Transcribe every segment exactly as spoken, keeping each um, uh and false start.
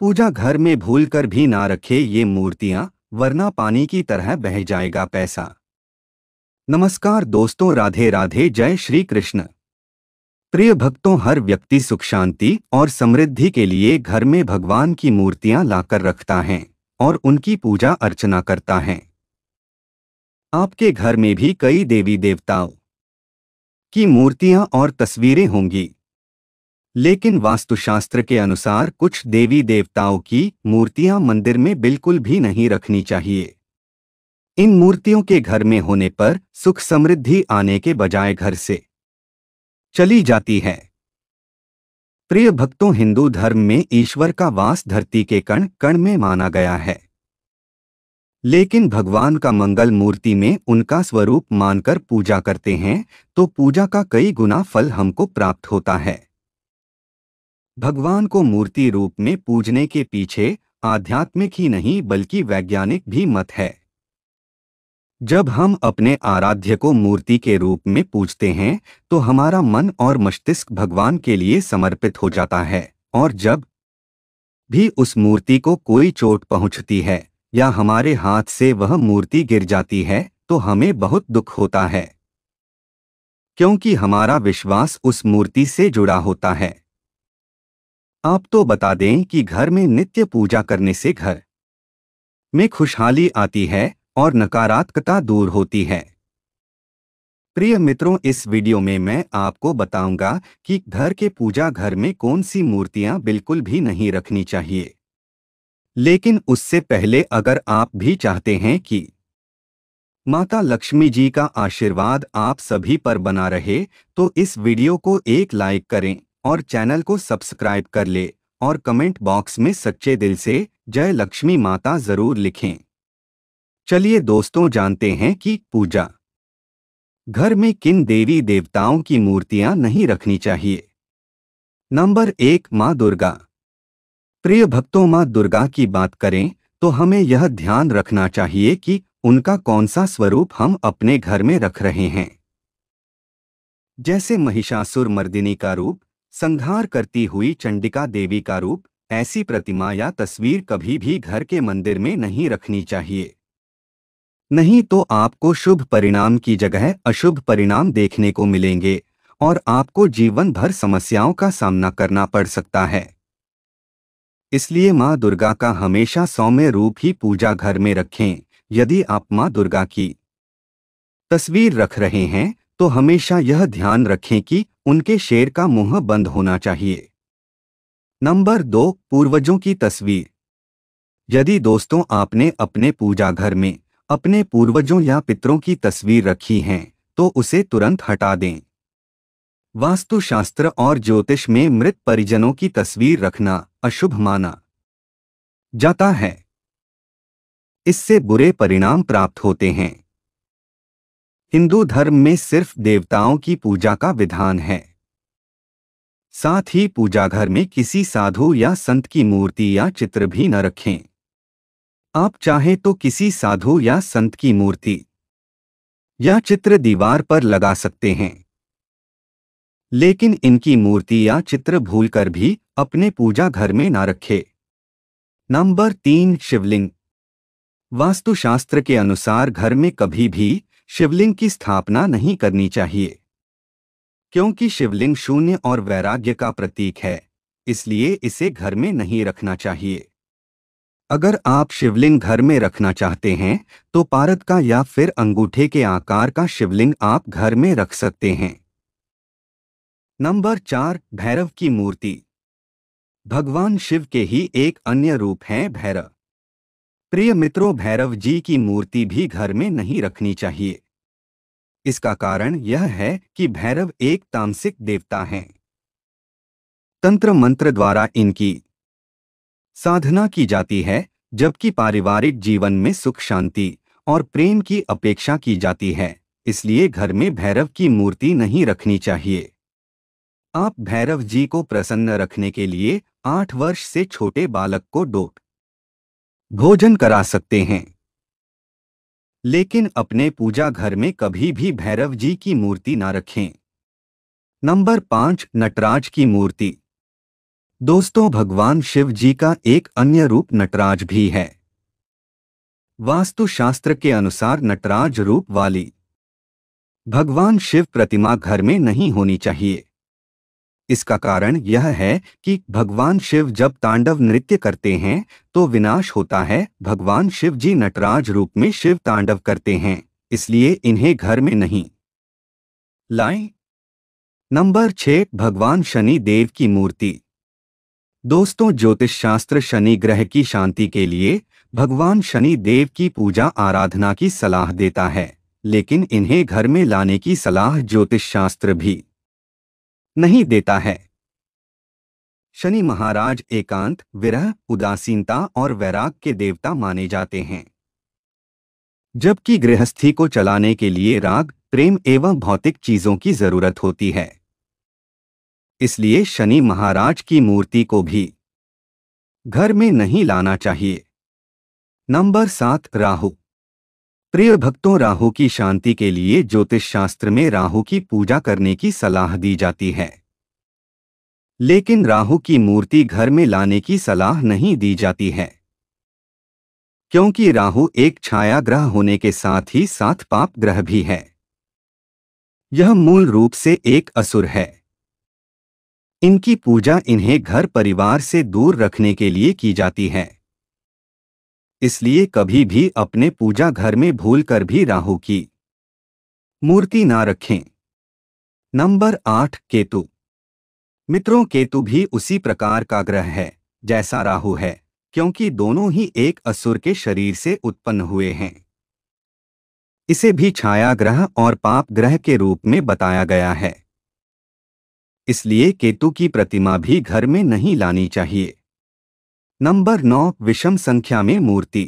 पूजा घर में भूलकर भी ना रखे ये मूर्तियां, वरना पानी की तरह बह जाएगा पैसा। नमस्कार दोस्तों, राधे राधे, जय श्री कृष्ण। प्रिय भक्तों, हर व्यक्ति सुख शांति और समृद्धि के लिए घर में भगवान की मूर्तियां लाकर रखता है और उनकी पूजा अर्चना करता है। आपके घर में भी कई देवी देवताओं की मूर्तियां और तस्वीरें होंगी, लेकिन वास्तुशास्त्र के अनुसार कुछ देवी देवताओं की मूर्तियां मंदिर में बिल्कुल भी नहीं रखनी चाहिए। इन मूर्तियों के घर में होने पर सुख समृद्धि आने के बजाय घर से चली जाती है। प्रिय भक्तों, हिंदू धर्म में ईश्वर का वास धरती के कण कण में माना गया है, लेकिन भगवान का मंगल मूर्ति में उनका स्वरूप मानकर पूजा करते हैं तो पूजा का कई गुना फल हमको प्राप्त होता है। भगवान को मूर्ति रूप में पूजने के पीछे आध्यात्मिक ही नहीं बल्कि वैज्ञानिक भी मत है। जब हम अपने आराध्य को मूर्ति के रूप में पूजते हैं तो हमारा मन और मस्तिष्क भगवान के लिए समर्पित हो जाता है, और जब भी उस मूर्ति को कोई चोट पहुंचती है या हमारे हाथ से वह मूर्ति गिर जाती है तो हमें बहुत दुख होता है, क्योंकि हमारा विश्वास उस मूर्ति से जुड़ा होता है। आप तो बता दें कि घर में नित्य पूजा करने से घर में खुशहाली आती है और नकारात्मकता दूर होती है। प्रिय मित्रों, इस वीडियो में मैं आपको बताऊंगा कि घर के पूजा घर में कौन सी मूर्तियां बिल्कुल भी नहीं रखनी चाहिए। लेकिन उससे पहले अगर आप भी चाहते हैं कि माता लक्ष्मी जी का आशीर्वाद आप सभी पर बना रहे तो इस वीडियो को एक लाइक करें और चैनल को सब्सक्राइब कर ले, और कमेंट बॉक्स में सच्चे दिल से जय लक्ष्मी माता जरूर लिखें। चलिए दोस्तों, जानते हैं कि पूजा घर में किन देवी देवताओं की मूर्तियां नहीं रखनी चाहिए। नंबर एक, माँ दुर्गा। प्रिय भक्तों, माँ दुर्गा की बात करें तो हमें यह ध्यान रखना चाहिए कि उनका कौन सा स्वरूप हम अपने घर में रख रहे हैं। जैसे महिषासुर मर्दिनी का रूप, संहार करती हुई चंडिका देवी का रूप, ऐसी प्रतिमा या तस्वीर कभी भी घर के मंदिर में नहीं रखनी चाहिए, नहीं तो आपको शुभ परिणाम की जगह अशुभ परिणाम देखने को मिलेंगे और आपको जीवन भर समस्याओं का सामना करना पड़ सकता है। इसलिए माँ दुर्गा का हमेशा सौम्य रूप ही पूजा घर में रखें। यदि आप माँ दुर्गा की तस्वीर रख रहे हैं तो हमेशा यह ध्यान रखें कि उनके शेर का मुंह बंद होना चाहिए। नंबर दो, पूर्वजों की तस्वीर। यदि दोस्तों आपने अपने पूजा घर में अपने पूर्वजों या पितरों की तस्वीर रखी है तो उसे तुरंत हटा दें। वास्तुशास्त्र और ज्योतिष में मृत परिजनों की तस्वीर रखना अशुभ माना जाता है, इससे बुरे परिणाम प्राप्त होते हैं। हिंदू धर्म में सिर्फ देवताओं की पूजा का विधान है, साथ ही पूजा घर में किसी साधु या संत की मूर्ति या चित्र भी न रखें। आप चाहे तो किसी साधु या संत की मूर्ति या चित्र दीवार पर लगा सकते हैं, लेकिन इनकी मूर्ति या चित्र भूलकर भी अपने पूजा घर में ना रखे। नंबर तीन, शिवलिंग। वास्तुशास्त्र के अनुसार घर में कभी भी शिवलिंग की स्थापना नहीं करनी चाहिए, क्योंकि शिवलिंग शून्य और वैराग्य का प्रतीक है, इसलिए इसे घर में नहीं रखना चाहिए। अगर आप शिवलिंग घर में रखना चाहते हैं तो पारद का या फिर अंगूठे के आकार का शिवलिंग आप घर में रख सकते हैं। नंबर चार, भैरव की मूर्ति। भगवान शिव के ही एक अन्य रूप है भैरव। प्रिय मित्रों, भैरव जी की मूर्ति भी घर में नहीं रखनी चाहिए। इसका कारण यह है कि भैरव एक तामसिक देवता हैं। तंत्र मंत्र द्वारा इनकी साधना की जाती है, जबकि पारिवारिक जीवन में सुख शांति और प्रेम की अपेक्षा की जाती है, इसलिए घर में भैरव की मूर्ति नहीं रखनी चाहिए। आप भैरव जी को प्रसन्न रखने के लिए आठ वर्ष से छोटे बालक को डोट भोजन करा सकते हैं, लेकिन अपने पूजा घर में कभी भी भैरव जी की मूर्ति ना रखें। नंबर पाँच, नटराज की मूर्ति। दोस्तों, भगवान शिव जी का एक अन्य रूप नटराज भी है। वास्तुशास्त्र के अनुसार नटराज रूप वाली भगवान शिव प्रतिमा घर में नहीं होनी चाहिए। इसका कारण यह है कि भगवान शिव जब तांडव नृत्य करते हैं तो विनाश होता है। भगवान शिव जी नटराज रूप में शिव तांडव करते हैं, इसलिए इन्हें घर में नहीं लाएं। नंबर छह, भगवान शनि देव की मूर्ति। दोस्तों, ज्योतिष शास्त्र शनि ग्रह की शांति के लिए भगवान शनि देव की पूजा आराधना की सलाह देता है, लेकिन इन्हें घर में लाने की सलाह ज्योतिष शास्त्र भी नहीं देता है। शनि महाराज एकांत, विरह, उदासीनता और वैराग के देवता माने जाते हैं, जबकि गृहस्थी को चलाने के लिए राग, प्रेम एवं भौतिक चीजों की जरूरत होती है। इसलिए शनि महाराज की मूर्ति को भी घर में नहीं लाना चाहिए। नंबर सात, राहु। प्रिय भक्तों, राहु की शांति के लिए ज्योतिष शास्त्र में राहु की पूजा करने की सलाह दी जाती है, लेकिन राहु की मूर्ति घर में लाने की सलाह नहीं दी जाती है, क्योंकि राहु एक छाया ग्रह होने के साथ ही साथ पाप ग्रह भी है। यह मूल रूप से एक असुर है। इनकी पूजा इन्हें घर परिवार से दूर रखने के लिए की जाती है। इसलिए कभी भी अपने पूजा घर में भूलकर भी राहु की मूर्ति ना रखें। नंबर आठ, केतु। मित्रों, केतु भी उसी प्रकार का ग्रह है जैसा राहु है, क्योंकि दोनों ही एक असुर के शरीर से उत्पन्न हुए हैं। इसे भी छाया ग्रह और पाप ग्रह के रूप में बताया गया है। इसलिए केतु की प्रतिमा भी घर में नहीं लानी चाहिए। नंबर नौ, विषम संख्या में मूर्ति।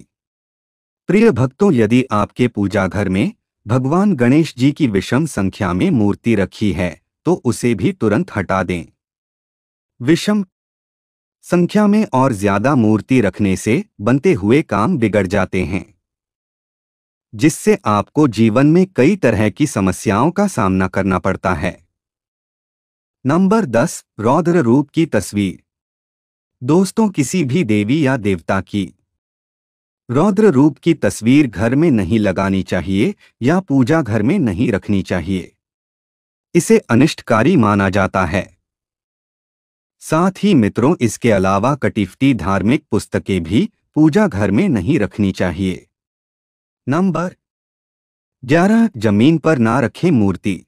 प्रिय भक्तों, यदि आपके पूजा घर में भगवान गणेश जी की विषम संख्या में मूर्ति रखी है तो उसे भी तुरंत हटा दें। विषम संख्या में और ज्यादा मूर्ति रखने से बनते हुए काम बिगड़ जाते हैं, जिससे आपको जीवन में कई तरह की समस्याओं का सामना करना पड़ता है। नंबर दस, रौद्र रूप की तस्वीर। दोस्तों, किसी भी देवी या देवता की रौद्र रूप की तस्वीर घर में नहीं लगानी चाहिए या पूजा घर में नहीं रखनी चाहिए। इसे अनिष्टकारी माना जाता है। साथ ही मित्रों, इसके अलावा कटीफटी धार्मिक पुस्तकें भी पूजा घर में नहीं रखनी चाहिए। नंबर ग्यारह, जमीन पर ना रखें मूर्ति।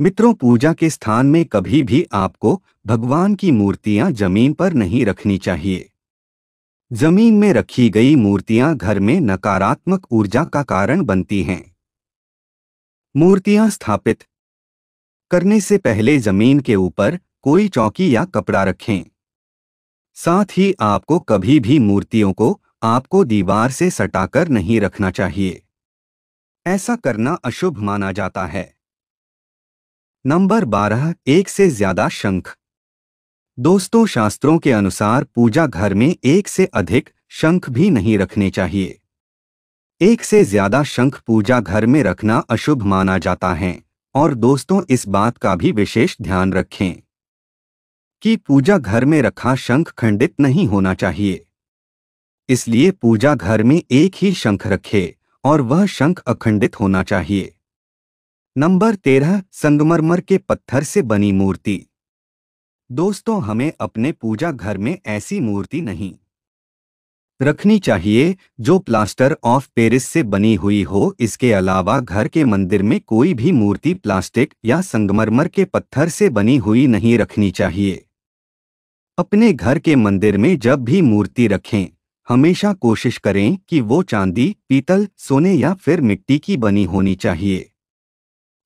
मित्रों, पूजा के स्थान में कभी भी आपको भगवान की मूर्तियां जमीन पर नहीं रखनी चाहिए। जमीन में रखी गई मूर्तियां घर में नकारात्मक ऊर्जा का कारण बनती हैं। मूर्तियां स्थापित करने से पहले जमीन के ऊपर कोई चौकी या कपड़ा रखें। साथ ही आपको कभी भी मूर्तियों को आपको दीवार से सटाकर नहीं रखना चाहिए। ऐसा करना अशुभ माना जाता है। नंबर बारह, एक से ज्यादा शंख। दोस्तों, शास्त्रों के अनुसार पूजा घर में एक से अधिक शंख भी नहीं रखने चाहिए। एक से ज्यादा शंख पूजा घर में रखना अशुभ माना जाता है। और दोस्तों, इस बात का भी विशेष ध्यान रखें कि पूजा घर में रखा शंख खंडित नहीं होना चाहिए। इसलिए पूजा घर में एक ही शंख रखें और वह शंख अखंडित होना चाहिए। नंबर तेरह, संगमरमर के पत्थर से बनी मूर्ति। दोस्तों, हमें अपने पूजा घर में ऐसी मूर्ति नहीं रखनी चाहिए जो प्लास्टर ऑफ पेरिस से बनी हुई हो। इसके अलावा घर के मंदिर में कोई भी मूर्ति प्लास्टिक या संगमरमर के पत्थर से बनी हुई नहीं रखनी चाहिए। अपने घर के मंदिर में जब भी मूर्ति रखें, हमेशा कोशिश करें कि वो चांदी, पीतल, सोने या फिर मिट्टी की बनी होनी चाहिए।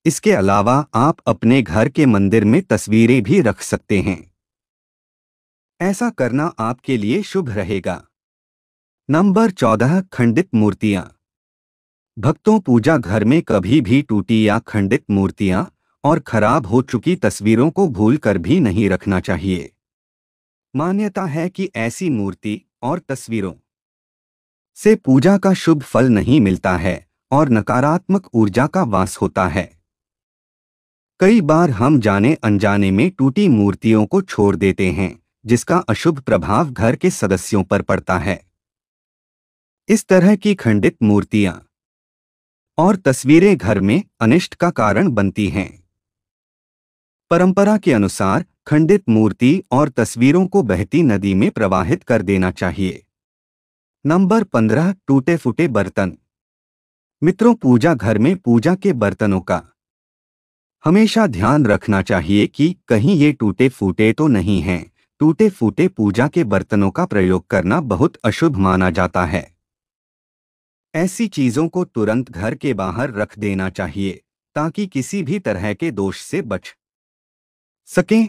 इसके अलावा आप अपने घर के मंदिर में तस्वीरें भी रख सकते हैं। ऐसा करना आपके लिए शुभ रहेगा। नंबर चौदह, खंडित मूर्तियां। भक्तों, पूजा घर में कभी भी टूटी या खंडित मूर्तियां और खराब हो चुकी तस्वीरों को भूलकर भी नहीं रखना चाहिए। मान्यता है कि ऐसी मूर्ति और तस्वीरों से पूजा का शुभ फल नहीं मिलता है और नकारात्मक ऊर्जा का वास होता है। कई बार हम जाने अनजाने में टूटी मूर्तियों को छोड़ देते हैं, जिसका अशुभ प्रभाव घर के सदस्यों पर पड़ता है। इस तरह की खंडित मूर्तियां और तस्वीरें घर में अनिष्ट का कारण बनती हैं। परंपरा के अनुसार खंडित मूर्ति और तस्वीरों को बहती नदी में प्रवाहित कर देना चाहिए। नंबर पंद्रह, टूटे फूटे बर्तन। मित्रों, पूजा घर में पूजा के बर्तनों का हमेशा ध्यान रखना चाहिए कि कहीं ये टूटे फूटे तो नहीं हैं। टूटे फूटे पूजा के बर्तनों का प्रयोग करना बहुत अशुभ माना जाता है। ऐसी चीजों को तुरंत घर के बाहर रख देना चाहिए ताकि किसी भी तरह के दोष से बच सकें।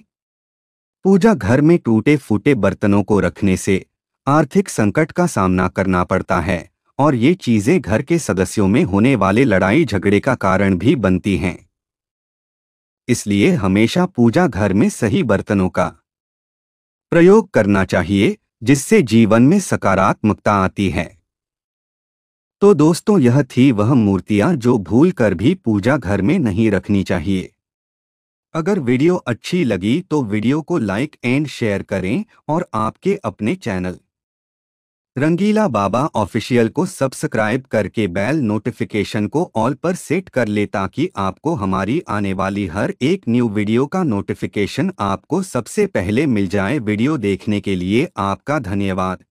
पूजा घर में टूटे फूटे बर्तनों को रखने से आर्थिक संकट का सामना करना पड़ता है और ये चीजें घर के सदस्यों में होने वाले लड़ाई झगड़े का कारण भी बनती हैं। इसलिए हमेशा पूजा घर में सही बर्तनों का प्रयोग करना चाहिए, जिससे जीवन में सकारात्मकता आती है। तो दोस्तों, यह थी वह मूर्तियां जो भूल कर भी पूजा घर में नहीं रखनी चाहिए। अगर वीडियो अच्छी लगी तो वीडियो को लाइक एंड शेयर करें और आपके अपने चैनल रंगीला बाबा ऑफिशियल को सब्सक्राइब करके बेल नोटिफिकेशन को ऑल पर सेट कर ले ताकि आपको हमारी आने वाली हर एक न्यू वीडियो का नोटिफिकेशन आपको सबसे पहले मिल जाए। वीडियो देखने के लिए आपका धन्यवाद।